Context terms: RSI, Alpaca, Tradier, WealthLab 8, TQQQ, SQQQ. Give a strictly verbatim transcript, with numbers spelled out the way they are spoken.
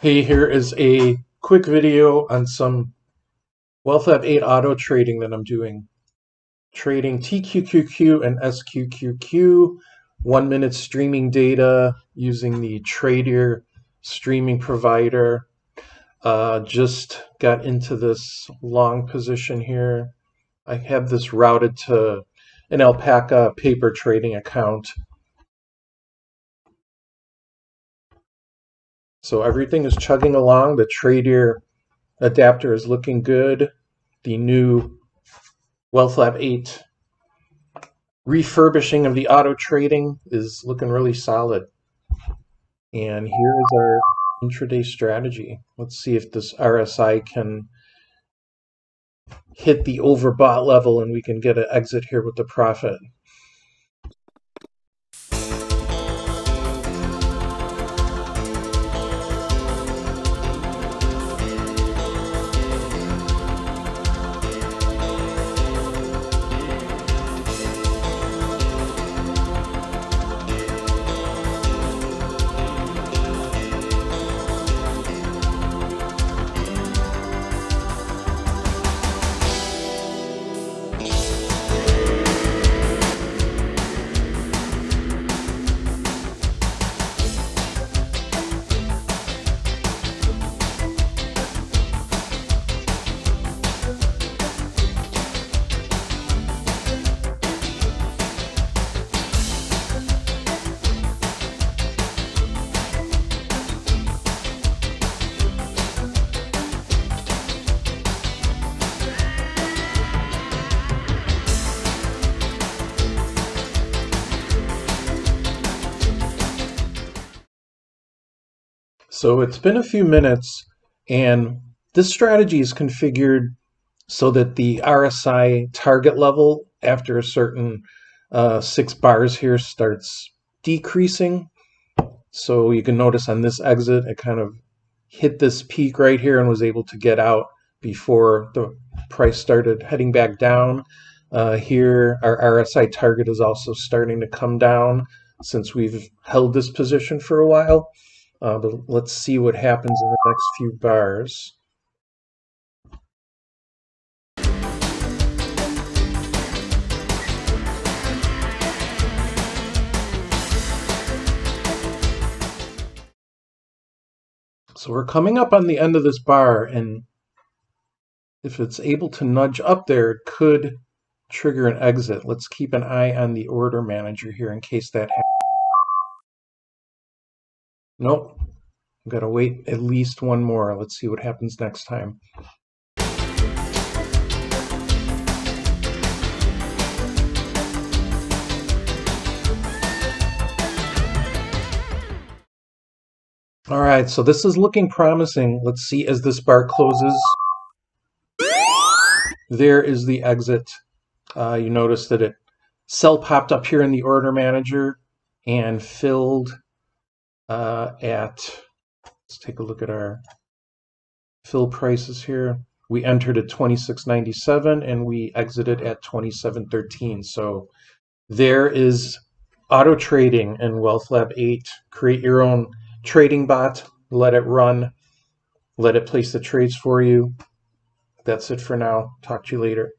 Hey, here is a quick video on some WealthLab eight auto trading that I'm doing. Trading T Q Q Q and S Q Q Q, one minute streaming data using the Tradier streaming provider. Uh, just got into this long position here. I have this routed to an Alpaca paper trading account. So everything is chugging along. The Tradier adapter is looking good. The new WealthLab eight refurbishing of the auto trading is looking really solid. And here is our intraday strategy. Let's see if this R S I can hit the overbought level and we can get an exit here with the profit. So it's been a few minutes, and this strategy is configured so that the R S I target level after a certain uh, six bars here starts decreasing. So you can notice on this exit, it kind of hit this peak right here and was able to get out before the price started heading back down. Uh, here, our R S I target is also starting to come down since we've held this position for a while. Uh, but let's see what happens in the next few bars. So we're coming up on the end of this bar, and if it's able to nudge up there, it could trigger an exit. Let's keep an eye on the order manager here in case that happens. Nope, I've got to wait at least one more. Let's see what happens next time. All right, so this is looking promising. Let's see as this bar closes. There is the exit. Uh, you notice that it sell popped up here in the order manager and filled Uh, at, let's take a look at our fill prices here. We entered at twenty-six ninety-seven and we exited at twenty-seven thirteen. So there is auto trading in WealthLab eight. Create your own trading bot, let it run, let it place the trades for you. That's it for now. Talk to you later.